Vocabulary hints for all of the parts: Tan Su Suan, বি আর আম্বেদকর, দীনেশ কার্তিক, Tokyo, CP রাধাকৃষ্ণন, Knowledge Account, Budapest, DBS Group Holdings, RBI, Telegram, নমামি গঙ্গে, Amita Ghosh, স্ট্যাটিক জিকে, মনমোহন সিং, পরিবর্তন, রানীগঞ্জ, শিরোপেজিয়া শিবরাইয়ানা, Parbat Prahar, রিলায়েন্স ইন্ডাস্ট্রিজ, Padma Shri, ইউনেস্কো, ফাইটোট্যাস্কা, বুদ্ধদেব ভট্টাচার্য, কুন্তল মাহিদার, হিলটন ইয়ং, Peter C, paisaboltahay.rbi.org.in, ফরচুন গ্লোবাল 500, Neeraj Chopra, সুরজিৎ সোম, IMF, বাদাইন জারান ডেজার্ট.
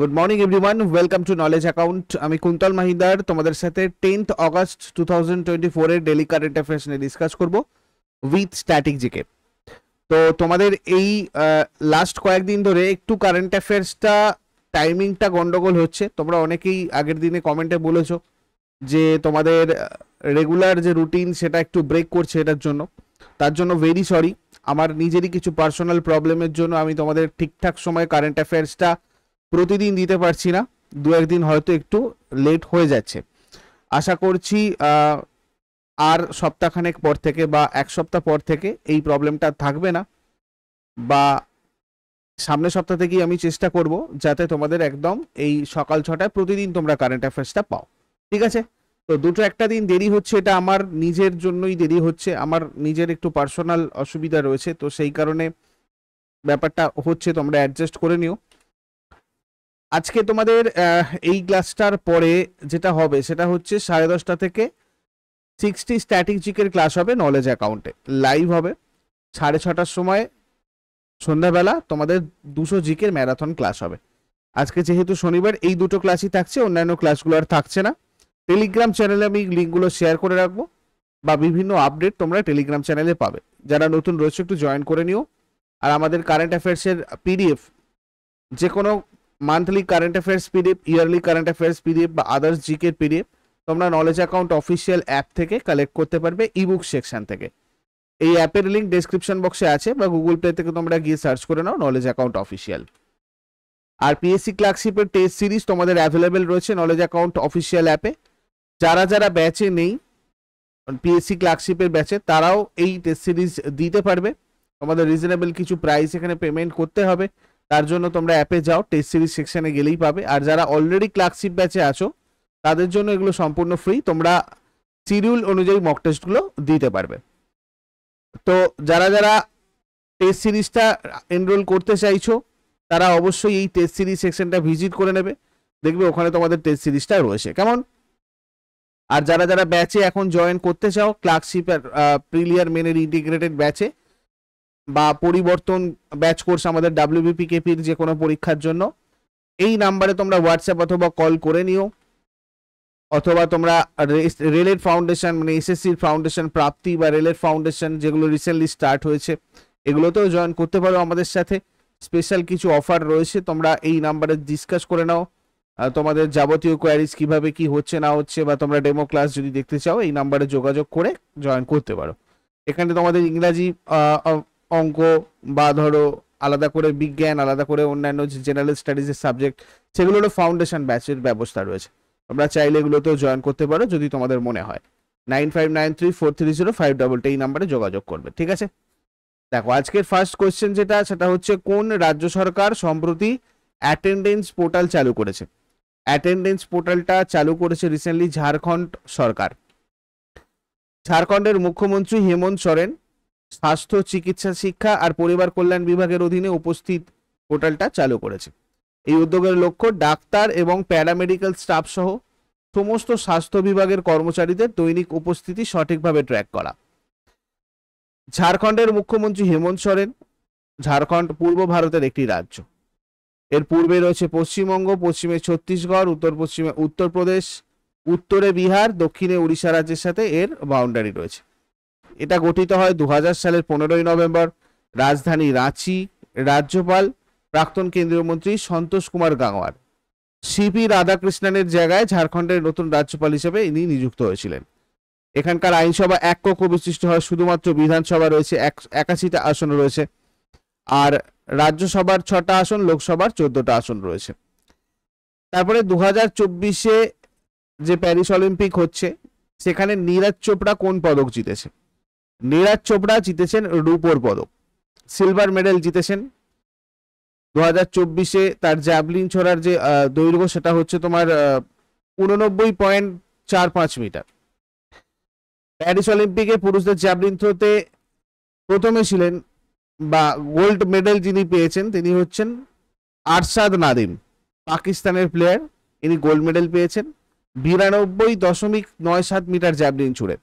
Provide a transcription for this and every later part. Good morning everyone, welcome to knowledge account. আমি কুন্তল মাহিদার তোমাদের সাথে 10th August 2024 এর ডেইলি কারেন্ট অ্যাফেয়ার্স নিয়ে ডিসকাস করব উইথ স্ট্যাটিক জিকে। তো তোমাদের এই লাস্ট কয়েকদিন ধরে একটু কারেন্ট অ্যাফেয়ার্সটা টাইমিংটা গন্ডগোল হচ্ছে। তোমরা অনেকেই আগের দিনে কমেন্টে বলেছো যে তোমাদের রেগুলার যে রুটিন সেটা একটু ব্রেক করছে, এটার জন্য তার জন্য ভেরি সরি। আমার নিজেরই কিছু পার্সোনাল প্রবলেমের জন্য আমি তোমাদের ঠিকঠাক সময় কারেন্ট অ্যাফেয়ার্সটা প্রতিদিন দিতে পারছি না, দু একদিন হয়তো একটু লেট হয়ে যাচ্ছে। আশা করছি আর সপ্তাহখানেক পর থেকে বা এক সপ্তাহ পর থেকে এই প্রবলেমটা থাকবে না, বা সামনের সপ্তাহ থেকেই আমি চেষ্টা করব যাতে তোমাদের একদম এই সকাল 6টায় প্রতিদিন তোমরা কারেন্ট অ্যাফেয়ার্সটা পাও, ঠিক আছে? তো দুটো একটা দিন দেরি হচ্ছে, এটা আমার নিজের জন্যই দেরি হচ্ছে, আমার নিজের একটু পার্সোনাল অসুবিধা রয়েছে, তো সেই কারণে ব্যাপারটা হচ্ছে, তোমরা অ্যাডজাস্ট করে নিও। আজকে তোমাদের এই ক্লাসটার পরে যেটা হবে সেটা হচ্ছে 10:30 থেকে 60 স্ট্যাটিক জিকের ক্লাস হবে নলেজ অ্যাকাউন্টে, লাইভ হবে 6:30 সময় সন্ধ্যাবেলা। তোমাদের 200 জিকের ম্যারাথন ক্লাস হবে আজকে। যেহেতু শনিবার এই দুটো ক্লাসই থাকছে, অন্যান্য ক্লাসগুলো আর থাকছে না। টেলিগ্রাম চ্যানেলে আমি লিঙ্কগুলো শেয়ার করে রাখবো, বা বিভিন্ন আপডেট তোমরা টেলিগ্রাম চ্যানেলে পাবে। যারা নতুন রয়েছে একটু জয়েন করে নিও। আর আমাদের কারেন্ট অ্যাফেয়ার্সের পিডিএফ, যে কোনো monthly current affairs PDF, yearly current affairs PDF বা আদার্স জিকের পিডিএফ তোমরা নলেজ অ্যাকাউন্ট অফিসিয়াল অ্যাপ থেকে কালেক্ট করতে পারবে, ইবুক সেকশন থেকে। এই অ্যাপের লিঙ্ক ডেসক্রিপশন বক্সে আছে, বা গুগল প্লে থেকে তোমরা গিয়ে সার্চ করে নাও নলেজ অ্যাকাউন্ট অফিসিয়াল। আর পিএসসি ক্লার্কশিপের টেস্ট সিরিজ তোমাদের অ্যাভেলেবেল রয়েছে নলেজ অ্যাকাউন্ট অফিসিয়াল অ্যাপে। যারা যারা ব্যাচে নেই পিএসসি ক্লার্কশিপের ব্যাচে, তারাও এই টেস্ট সিরিজ দিতে পারবে। তোমাদের রিজনেবল কিছু প্রাইস এখানে পেমেন্ট করতে হবে, তার জন্য তোমরা অ্যাপে যাও, টেস্ট সিরিজ সেকশানে গেলেই পাবে। আর যারা অলরেডি ক্লার্কশিপ ব্যাচে আছো তাদের জন্য এগুলো সম্পূর্ণ ফ্রি, তোমরা শিডিউল অনুযায়ী মক টেস্টগুলো দিতে পারবে। তো যারা যারা টেস্ট সিরিজটা এনরোল করতে চাইছো তারা অবশ্যই এই টেস্ট সিরিজ সেকশনটা ভিজিট করে নেবে, দেখবে ওখানে তোমাদের টেস্ট সিরিজটা রয়েছে কেমন। আর যারা যারা ব্যাচে এখন জয়েন করতে চাও ক্লার্কশিপ আর প্রিলিয়ার মেনের ইন্টিগ্রেটেড ব্যাচে বা পরিবর্তন ব্যাচ কোর্স আমাদের WBPKP-র যে কোনো পরীক্ষার জন্য, এই নাম্বারে তোমরা হোয়াটসঅ্যাপ অথবা কল করে নিও, অথবা তোমরা রেলের ফাউন্ডেশন মানে SSCর ফাউন্ডেশন প্রাপ্তি বা রেলের ফাউন্ডেশন যেগুলো রিসেন্টলি স্টার্ট হয়েছে এগুলোতেও জয়েন করতে পারো আমাদের সাথে। স্পেশাল কিছু অফার রয়েছে, তোমরা এই নাম্বারে ডিসকাস করে নাও তোমাদের যাবতীয় কোয়ারিজ কিভাবে কি হচ্ছে না হচ্ছে, বা তোমরা ডেমো ক্লাস যদি দেখতে চাও এই নাম্বারে যোগাযোগ করে জয়েন করতে পারো। এখানে তোমাদের ইংরাজি, অঙ্ক, বা ধরো আলাদা করে বিজ্ঞান, আলাদা করে অন্যান্য যে জেনারেল স্টাডিজের সাবজেক্ট সেগুলোরও ফাউন্ডেশন ব্যাচের ব্যবস্থা রয়েছে, তোমরা চাইলে এগুলোতেও জয়েন করতে পারো যদি তোমাদের মনে হয়। 9593430588 এই নাম্বারে যোগাযোগ করবে, ঠিক আছে? দেখো আজকের ফার্স্ট কোয়েশ্চেন যেটা, সেটা হচ্ছে কোন রাজ্য সরকার সম্প্রতি অ্যাটেন্ডেন্স পোর্টাল চালু করেছে? অ্যাটেন্ডেন্স পোর্টালটা চালু করেছে রিসেন্টলি ঝাড়খণ্ড সরকার। ঝাড়খণ্ডের মুখ্যমন্ত্রী হেমন্ত সোরেন স্বাস্থ্য, চিকিৎসা, শিক্ষা আর পরিবার কল্যাণ বিভাগের অধীনে উপস্থিত পোর্টালটা চালু করেছে। এই উদ্যোগের লক্ষ্য ডাক্তার এবং প্যারামেডিক্যাল স্টাফ সহ সমস্ত স্বাস্থ্য বিভাগের কর্মচারীদের দৈনিক উপস্থিতি সঠিকভাবে ট্র্যাক করা। ঝাড়খণ্ডের মুখ্যমন্ত্রী হেমন্ত সোরেন। ঝাড়খণ্ড পূর্ব ভারতের একটি রাজ্য, এর পূর্বে রয়েছে পশ্চিমবঙ্গ, পশ্চিমে ছত্তিশগড়, উত্তর পশ্চিমে উত্তরপ্রদেশ, উত্তরে বিহার, দক্ষিণে উড়িষ্যা রাজ্যের সাথে এর বাউন্ডারি রয়েছে। এটা গঠিত হয় 2000 সালের 15ই নভেম্বর। রাজধানী রাঁচি। রাজ্যপাল প্রাক্তন কেন্দ্রীয় মন্ত্রী সন্তোষ কুমার গাঙ্গোয়ার। CP রাধাকৃষ্ণনের জায়গায় ঝাড়খণ্ডের নতুন রাজ্যপাল হিসেবে ইনি নিযুক্ত হয়েছিলেন। এখানকার আইনসভা 1 কক্ষ বিশিষ্ট হয়, শুধুমাত্র বিধানসভা রয়েছে 81টা আসন রয়েছে, আর রাজ্যসভার 6টা আসন, লোকসভার 14টা আসন রয়েছে। তারপরে 2024-এ যে প্যারিস অলিম্পিক হচ্ছে সেখানে নীরাজ চোপড়া কোন পদক জিতেছে? নীরাজ চোপড়া জিতেছেন রূপোর পদক, সিলভার মেডেল জিতেছেন। 2024-এ তার জ্যাভলিন ছোড়ার যে দৈর্ঘ্য সেটা হচ্ছে তোমার 89.45 মিটার। প্যারিস অলিম্পিকে পুরুষদের জ্যাভলিন থ্রোতে প্রথমে ছিলেন বা গোল্ড মেডেল যিনি পেয়েছেন তিনি হচ্ছেন আরশাদ নাদিম, পাকিস্তানের প্লেয়ার, ইনি গোল্ড মেডেল পেয়েছেন 92.97 মিটার জ্যাভলিন ছুড়ে।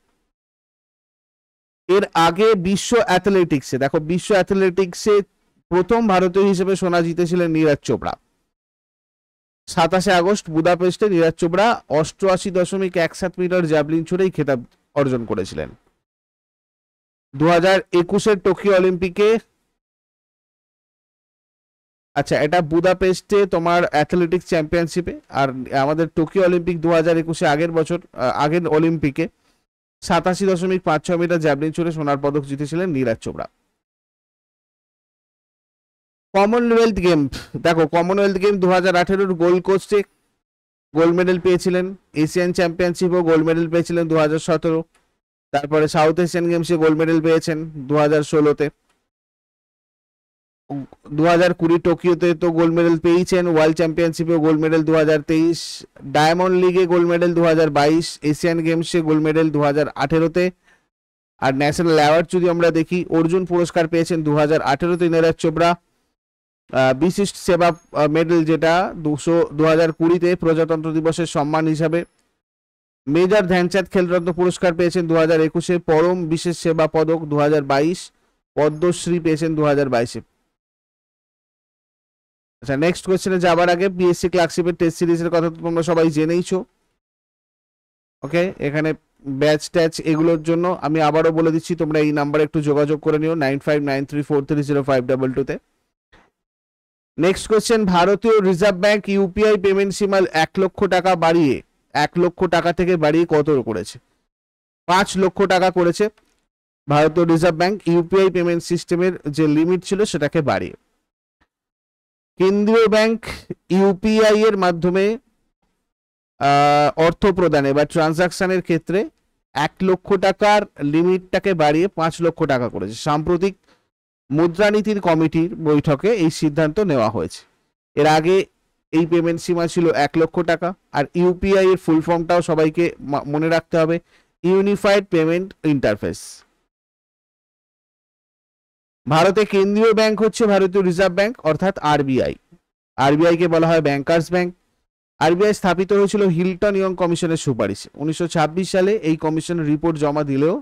এর আগে বিশ্ব অ্যাথলেটিক্সে, দেখো বিশ্ব অ্যাথলেটিক্সে প্রথম ভারতীয় হিসেবে সোনা জিতেছিলেন নীরাজ চোপড়া। 27শে আগস্ট বুদাপেস্টে নীরাজ চোপড়া 88.17 মিটার জ্যাভলিন ছুড়েই খেতাব অর্জন করেছিলেন। 2021-এর টোকিও অলিম্পিকে, আচ্ছা এটা বুদাপেস্টে তোমার অ্যাথলেটিক্স চ্যাম্পিয়নশিপে, আর আমাদের টোকিও অলিম্পিক 2021-এ আগের বছর আগের অলিম্পিকে 87.56 মিটার জ্যাভলিন ছুড়ে সোনার পদক জিতেছিলেন নীরাজ চোপড়া। কমনওয়েলথ গেম, দেখো কমনওয়েলথ গেম 2018-এর গোল্ড কোস্টে গোল্ড মেডেল পেয়েছিলেন, এশিয়ান চ্যাম্পিয়নশিপও গোল্ড মেডেল পেয়েছিলেন 2017, তারপরে সাউথ এশিয়ান গেমসে গোল্ড মেডেল পেয়েছেন 2016-তে, 2020 টোকিওতে তো গোল্ড মেডেল পেয়েছেন, ওয়ার্ল্ড চ্যাম্পিয়নশিপে গোল্ড মেডেল 2023, ডায়মন্ড লিগে গোল্ড মেডেল 2022, এশিয়ান গেমসে গোল্ড মেডেল 2018-তে, আর ন্যাশনাল অ্যাওয়ার্ড যদি আমরা দেখি অর্জুন পুরস্কার পেয়েছেন 2018-তে নীরাজ চোপড়া, বিশিষ্ট সেবা মেডেল যেটা 2020-তে প্রজাতন্ত্র দিবসের সম্মান হিসাবে, মেজর ধ্যানচাঁদ খেলরত্ন পুরস্কার পেয়েছেন 2021-এ, পরম বিশেষ সেবা পদক 2022, পদ্মশ্রী পেয়েছেন 2022-এ। আচ্ছা নেক্সট কোয়েশ্চেনে যাবার আগে পিএসসি ক্লার্কশিপের টেস্ট সিরিজের কথা তো তোমরা সবাই জেনেইছো, ওকে এখানে ব্যাচ ট্যাচ এগুলোর জন্য আমি আবারও বলে দিচ্ছি তোমরা এই নাম্বারে একটু যোগাযোগ করে নিও 9593430522-তে। নেক্সট কোয়েশ্চেন, ভারতীয় রিজার্ভ ব্যাংক ইউপিআই পেমেন্ট সীমা 1 লক্ষ টাকা বাড়িয়ে 1 লক্ষ টাকা থেকে বাড়িয়ে কত করেছে? 5 লক্ষ টাকা করেছে ভারতীয় রিজার্ভ ব্যাংক ইউপিআই পেমেন্ট সিস্টেমের যে লিমিট ছিল সেটাকে বাড়িয়ে। কেন্দ্রীয় ব্যাংক ইউপিআই এর মাধ্যমে অর্থ প্রদানে বা ট্রানজাকশনের ক্ষেত্রে 1 লক্ষ টাকার লিমিটটাকে বাড়িয়ে 5 লক্ষ টাকা করেছে। সাম্প্রতিক মুদ্রানীতির কমিটির বৈঠকে এই সিদ্ধান্ত নেওয়া হয়েছে। এর আগে এই পেমেন্ট সীমা ছিল 1 লক্ষ টাকা, আর ইউপিআই এর ফুল ফর্মটাও সবাইকে মনে রাখতে হবে, ইউনিফাইড পেমেন্ট ইন্টারফেস। ভারতে কেন্দ্রীয় ব্যাংক হচ্ছে ভারতীয় রিজার্ভ ব্যাংক অর্থাৎ আরবিআই। আরবিআই কে বলা হয় ব্যাংকার্স ব্যাংক। আরবিআই স্থাপিত হয়েছিল হিলটন ইয়ং কমিশনের সুপারিশে 1926 সালে। এই কমিশনের রিপোর্ট জমা দিলেও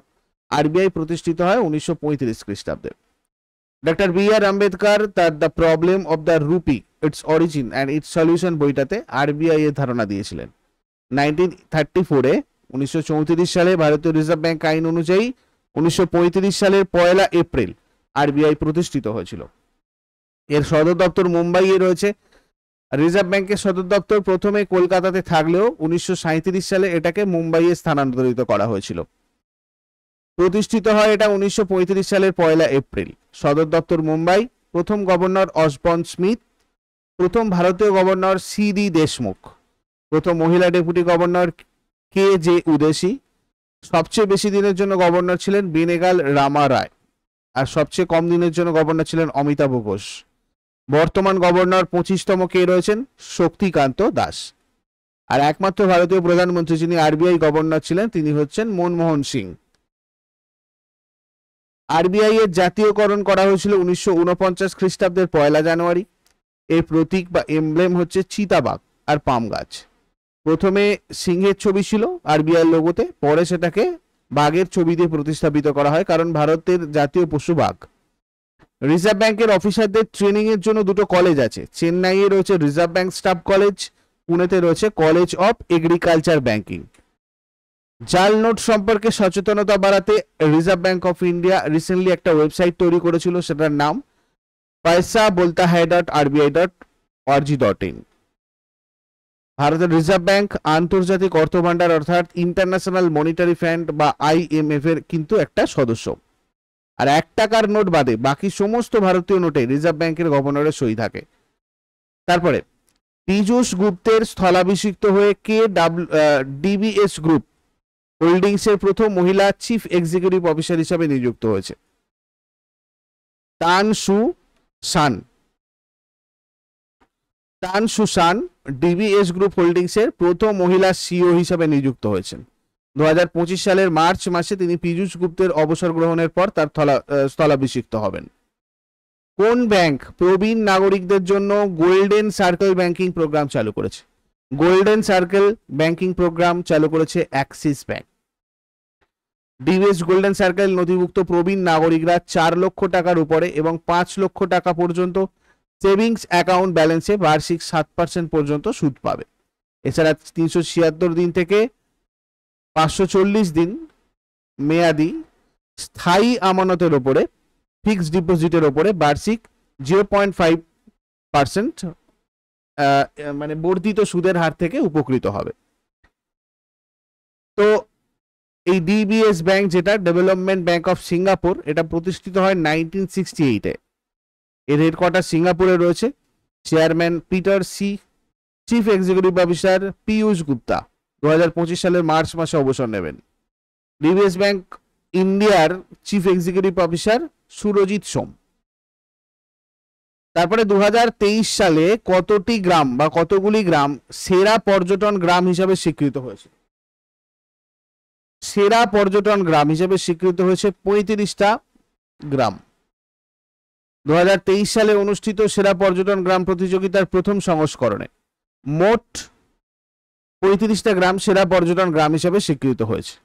আরবিআই প্রতিষ্ঠিত হয় 1935 খ্রিস্টাব্দে। ডক্টর বি আর আম্বেদকর তার the problem of the rupee its origin and its solution বইটাতে আরবিআই এর ধারণা দিয়েছিলেন। 1934-এ 1934 সালে ভারতীয় রিজার্ভ ব্যাংক আইন অনুযায়ী 1935 সালের 1 এপ্রিল আরবিআই প্রতিষ্ঠিত হয়েছিল। এর সদর দপ্তর মুম্বাইয়ে রয়েছে। রিজার্ভ ব্যাংকের সদর দপ্তর প্রথমে কলকাতাতে থাকলেও 1937 সালে এটাকে মুম্বাইয়ে স্থানান্তরিত করা হয়েছিল। প্রতিষ্ঠিত হয় এটা 1935 সালের 1 এপ্রিল। সদর দপ্তর মুম্বাই। প্রথম গভর্নর অসবর্ন স্মিথ, প্রথম ভারতীয় গভর্নর সি ডি দেশমুখ, প্রথম মহিলা deputy governor K J Udeshi, সবচেয়ে বেশি দিনের জন্য গভর্নর ছিলেন বেনগাল রামা রাও, আর সবচেয়ে কম দিনের জন্য গভর্নর ছিলেন অমিতা ঘোষ। বর্তমান গভর্নর 25তম কে রয়েছেন শক্তিকান্ত দাস। আর একমাত্র ভারতীয় প্রধানমন্ত্রী যিনি আরবিআই গভর্নর ছিলেন তিনি হচ্ছেন মনমোহন সিং। আরবিআই এর জাতীয়করণ করা হয়েছিল 1949 খ্রিস্টাব্দের 1 জানুয়ারি। এর প্রতীক বা এমব্লেম হচ্ছে চিতাবাঘ আর পাম গাছ। প্রথমে সিংহের ছবি ছিল আরবিআই এর লোগোতে, পরে সেটাকে বাঘের ছবি দিয়ে প্রতিস্থাপিত করা হয়, কারণ ভারতের জাতীয় পশু বাঘ। রিজার্ভ ব্যাংকের অফিসারদের ট্রেনিং এর জন্য 2টো কলেজ আছে। চেন্নাইয়ে রয়েছে রিজার্ভ ব্যাংক স্টাফ কলেজ, পুনেতে রয়েছে কলেজ অফ এগ্রিকালচার ব্যাংকিং। জাল নোট সম্পর্কে সচেতনতা বাড়াতে reserve bank of India recently একটা ওয়েবসাইট তৈরি করেছিল, সেটার নাম paisaboltahay.rbi.org.in। ভারতের রিজার্ভ ব্যাংক আন্তর্জাতিক অর্থ ভান্ডার অর্থাৎ ইন্টারন্যাশনাল মনিটারি ফান্ড বা IMF এর কিন্তু একটা সদস্য। আর 1 টাকার নোট বাদে বাকি সমস্ত ভারতীয় নোটে রিজার্ভ ব্যাংকের গভর্নরের সই থাকে। তারপরে পীযূষ গুপ্তের স্থলাভিষিক্ত হয়ে DBS গ্রুপ হোল্ডিংস এর প্রথম মহিলা চিফ এক্সিকিউটিভ অফিসার হিসাবে নিযুক্ত হয়েছে তান সু সান। ডিবিএস গ্রুপ হোল্ডিংস এর প্রথম মহিলা সিইও হিসাবে নিযুক্ত হয়েছেন। 2025 সালের মার্চ মাসে তিনি পীযূষ গুপ্তের অবসর গ্রহণের পর তার স্থলাভিষিক্ত হবেন। কোন ব্যাংক প্রবীণ নাগরিকদের জন্য গোল্ডেন সার্কেল ব্যাংকিং প্রোগ্রাম চালু করেছে? গোল্ডেন সার্কেল ব্যাংকিং প্রোগ্রাম চালু করেছে Axis bank. DBS golden circle নথিভুক্ত প্রবীণ নাগরিকরা 4 লক্ষ টাকার উপরে এবং 5 লক্ষ টাকা পর্যন্ত সেভিংস অ্যাকাউন্ট ব্যালেন্সে বার্ষিক 7% পর্যন্ত সুদ পাবে। এছাড়া 376 দিন থেকে 540 দিন মেয়াদি স্থায়ী আমানতের ওপরে ফিক্সড ডিপোজিটের ওপরে বার্ষিক 0.5% মানে বর্ধিত সুদের হার থেকে উপকৃত হবে। তো এই ডিবিএস ব্যাংক যেটা ডেভেলপমেন্ট ব্যাংক অফ সিঙ্গাপুর, এটা প্রতিষ্ঠিত হয় 1968-এ। এর হেডকোয়ার্টার সিঙ্গাপুরে রয়েছে। Chairman Peter Seah, chief executive officer Piyush Gupta 2025 সালের মার্চ মাসে অবসর নেবেন। ডিবিএস ব্যাংক ইন্ডিয়ার chief executive officer সুরজিৎ সোম। তারপরে 2023 সালে কতটি গ্রাম বা কতগুলি গ্রাম সেরা পর্যটন গ্রাম হিসাবে স্বীকৃত হয়েছে? সেরা পর্যটন গ্রাম হিসেবে স্বীকৃত হয়েছে 35টা গ্রাম। 2023 সালে অনুষ্ঠিত সেরা পর্যটন গ্রাম প্রতিযোগিতার প্রথম সংস্করণে মোট 35টা গ্রাম সেরা পর্যটন গ্রাম হিসেবে স্বীকৃত হয়েছে।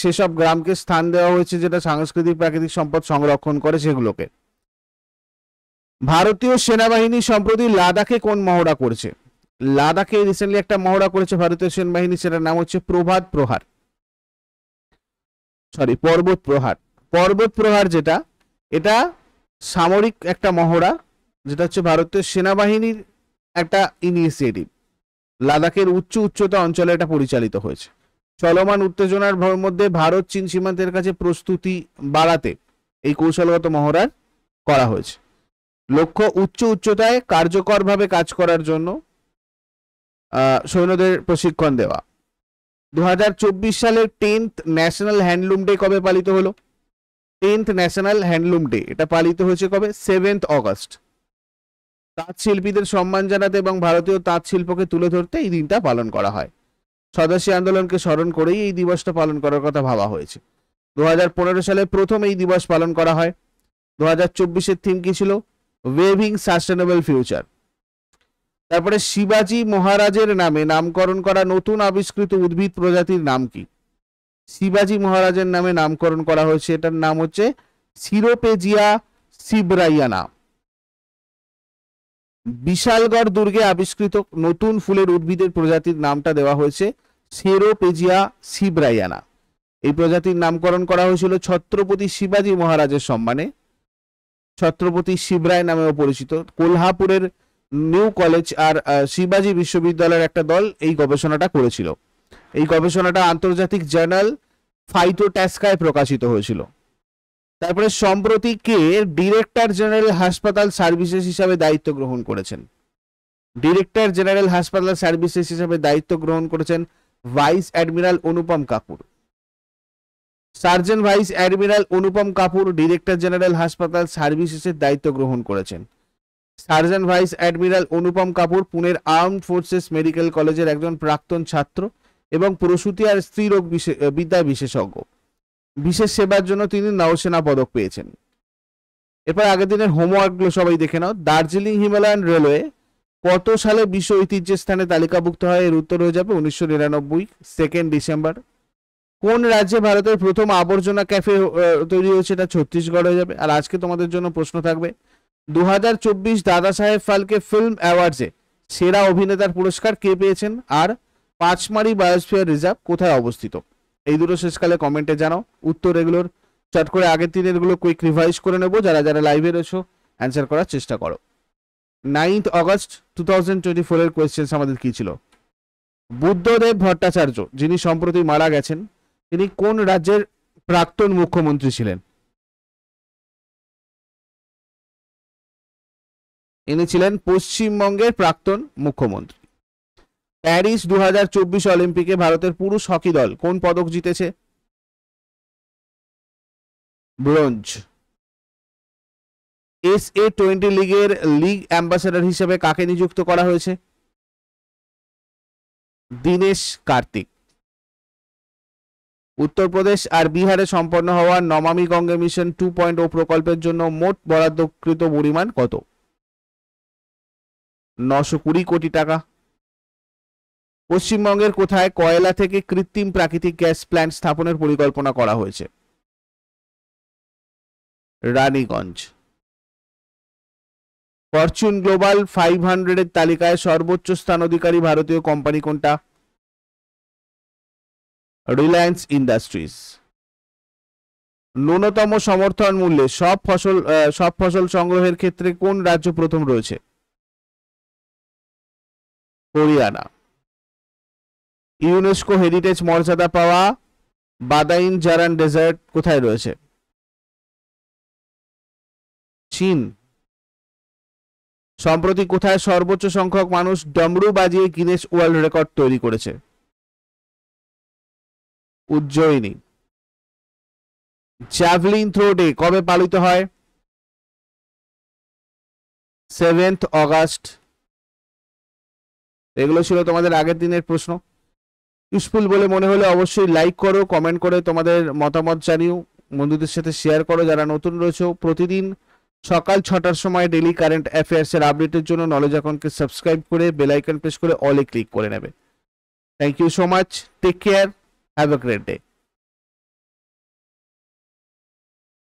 সেসব গ্রামকে স্থান দেওয়া হয়েছে যেটা সাংস্কৃতিক প্রাকৃতিক সম্পদ সংরক্ষণ করে সেগুলোকে। ভারতীয় সেনাবাহিনী সম্প্রতি লাদাখে কোন মহড়া করেছে? লাদাখে রিসেন্টলি একটা মহড়া করেছে ভারতীয় সেনাবাহিনী, সেটার নাম হচ্ছে পর্বত প্রহার। পর্বত প্রহার যেটা, এটা সামরিক একটা মহড়া যেটা হচ্ছে ভারতীয় সেনাবাহিনীর একটা ইনিশিয়েটিভ। লাদাখের উচ্চতা অঞ্চলে এটা পরিচালিত হয়েছে। চলমান উত্তেজনার মধ্যে ভারত চীন সীমান্তের কাছে প্রস্তুতি বাড়াতে এই কৌশলগত মহড়ার করা হয়েছে। লক্ষ্য উচ্চতায় কার্যকরভাবে কাজ করার জন্য সৈন্যদের প্রশিক্ষণ দেওয়া। 2024 সালের 10th ন্যাশনাল হ্যান্ডলুম ডে কবে পালিত হলো? 10th ন্যাশনাল হ্যান্ডলুম ডে এটা পালিত হয়েছে কবে? 7th August. তাঁত শিল্পীদের সম্মান জানাতে এবং ভারতীয় তাঁত শিল্পকে তুলে ধরতে এই দিনটা পালন করা হয়। স্বদেশী আন্দোলনকে স্মরণ করেই এই দিবসটা পালন করার কথা ভাবা হয়েছে। 2015 সালে প্রথম এই দিবস পালন করা হয়। 2024-এর থিম কি ছিল? Weaving sustainable future. তারপরে শিবাজি মহারাজের নামে নামকরণ করা নতুন আবিষ্কৃত উদ্ভিদ প্রজাতির নাম কি? শিবাজি মহারাজের নামে নামকরণ করা হয়েছে, এটার নাম হচ্ছে শিরোপেজিয়া শিবরাইয়ানা। বিশালগড় দুর্গে আবিষ্কৃত নতুন ফুলের উদ্ভিদের প্রজাতির নামটা দেওয়া হয়েছে শিরোপেজিয়া শিবরাইয়ানা। এই প্রজাতির নামকরণ করা হয়েছিল ছত্রপতি শিবাজি মহারাজের সম্মানে, ছত্রপতি শিবরায় নামেও পরিচিত। কোলহাপুরের নিউ কলেজ আর শিবাজি বিশ্ববিদ্যালয়ের একটা দল এই গবেষণাটা করেছিল। এই গবেষণাটা আন্তর্জাতিক জার্নাল ফাইটোট্যাস্কায় প্রকাশিত হয়েছিল। তারপরে সম্প্রতি কে ডিরেক্টর জেনারেল হাসপাতাল সার্ভিসেস হিসাবে দায়িত্ব গ্রহণ করেছেন? ডিরেক্টর জেনারেল হাসপাতাল সার্ভিসেস হিসাবে দায়িত্ব গ্রহণ করেছেন vice admiral Anupam Kapoor. Surgeon vice admiral Anupam Kapoor director general হাসপাতাল সার্ভিসেসের দায়িত্ব গ্রহণ করেছেন। Surgeon vice admiral Anupam Kapoor পুনের আর্মড ফোর্সেস মেডিকেল কলেজের একজন প্রাক্তন ছাত্র এবং প্রসূতি আর স্ত্রীরোগ বিদ্যা বিশেষজ্ঞ। বিশেষ সেবার জন্য তিনি নৌসেনা পদক পেয়েছেন। এরপর আগের দিনের হোমওয়ার্কগুলো সবাই দেখে নাও। দার্জিলিং হিমালয়ান রেলওয়ে কত সালে বিশ্ব ঐতিহ্যের স্থানে তালিকাভুক্ত হয়? এর উত্তর হয়ে যাবে 1999, 2nd ডিসেম্বর। কোন রাজ্যে ভারতের প্রথম আবর্জনা ক্যাফে তৈরি হয়েছে? এটা ছত্তিশগড় হয়ে যাবে। আর আজকে তোমাদের জন্য প্রশ্ন থাকবে 2024 দাদাসাহেব ফালকে ফিল্ম অ্যাওয়ার্ডসে সেরা অভিনেতার পুরস্কার কে পেয়েছেন? আর পাঁচমারি বায়োস্ফিয়ার রিজার্ভ কোথায় অবস্থিত? এই দুটো শেষকালে কমেন্টে জানাও উত্তর। এগুলোর চট করে আগের দিনের গুলো কুইক রিভাইজ করে নেবো। যারা যারা লাইভে রয়েছো অ্যান্সার করার চেষ্টা করো। 9th অগস্ট 2024 এর কোয়েশ্চেন আমাদের কি ছিল? বুদ্ধদেব ভট্টাচার্য, যিনি সম্প্রতি মারা গেছেন, তিনি কোন রাজ্যের প্রাক্তন মুখ্যমন্ত্রী ছিলেন? ইনি ছিলেন পশ্চিমবঙ্গের প্রাক্তন মুখ্যমন্ত্রী। প্যারিস 2024 অলিম্পিকে ভারতের পুরুষ হকি দল কোন পদক জিতেছে? ব্রোঞ্জ। SA20 লিগের লিগ অ্যাম্বাসেডর হিসেবে কাকে নিযুক্ত করা হয়েছে? দীনেশ কার্তিক। উত্তরপ্রদেশ আর বিহারে সম্পন্ন হওয়া নমামি গঙ্গে মিশন 2.0 প্রকল্পের জন্য মোট বরাদ্দকৃত পরিমাণ কত? 920 কোটি টাকা। পশ্চিমবঙ্গের কোথায় কয়লা থেকে কৃত্রিম প্রাকৃতিক গ্যাস প্ল্যান্ট স্থাপনের পরিকল্পনা করা হয়েছে? রানীগঞ্জ। ফরচুন গ্লোবাল 500 এর তালিকায় সর্বোচ্চ স্থান অধিকারী ভারতীয় কোম্পানি কোনটা? রিলায়েন্স ইন্ডাস্ট্রিজ। ন্যূনতম সমর্থন মূল্যে সব ফসল সংগ্রহের ক্ষেত্রে কোন রাজ্য প্রথম রয়েছে? হরিয়ানা। ইউনেস্কো হেরিটেজ মর্যাদা পাওয়া বাদাইন জারান ডেজার্ট কোথায় রয়েছে? চীন। সম্প্রতি কোথায় সর্বোচ্চ সংখ্যক মানুষ ডমরু বাজিয়ে গিনেস ওয়ার্ল্ড রেকর্ড তৈরি করেছে? উজ্জয়িনী। জ্যাভলিন থ্রো ডে কবে পালিত হয়? 7th August. এগুলো ছিল তোমাদের আগের দিনের প্রশ্ন। ইউজফুল বলে মনে হলে অবশ্যই লাইক করো, কমেন্ট করে তোমাদের মতামত জানিও, বন্ধুদের সাথে শেয়ার করো। যারা নতুন রয়েছে, প্রতিদিন সকাল 6টার সময় ডেইলি কারেন্ট অ্যাফেয়ার্স এর আপডেটের জন্য নলেজ অ্যাকাউন্টকে সাবস্ক্রাইব করে বেল আইকন প্রেস করে অল এ ক্লিক করে নেবে। Thank you so much, take care, have a great day.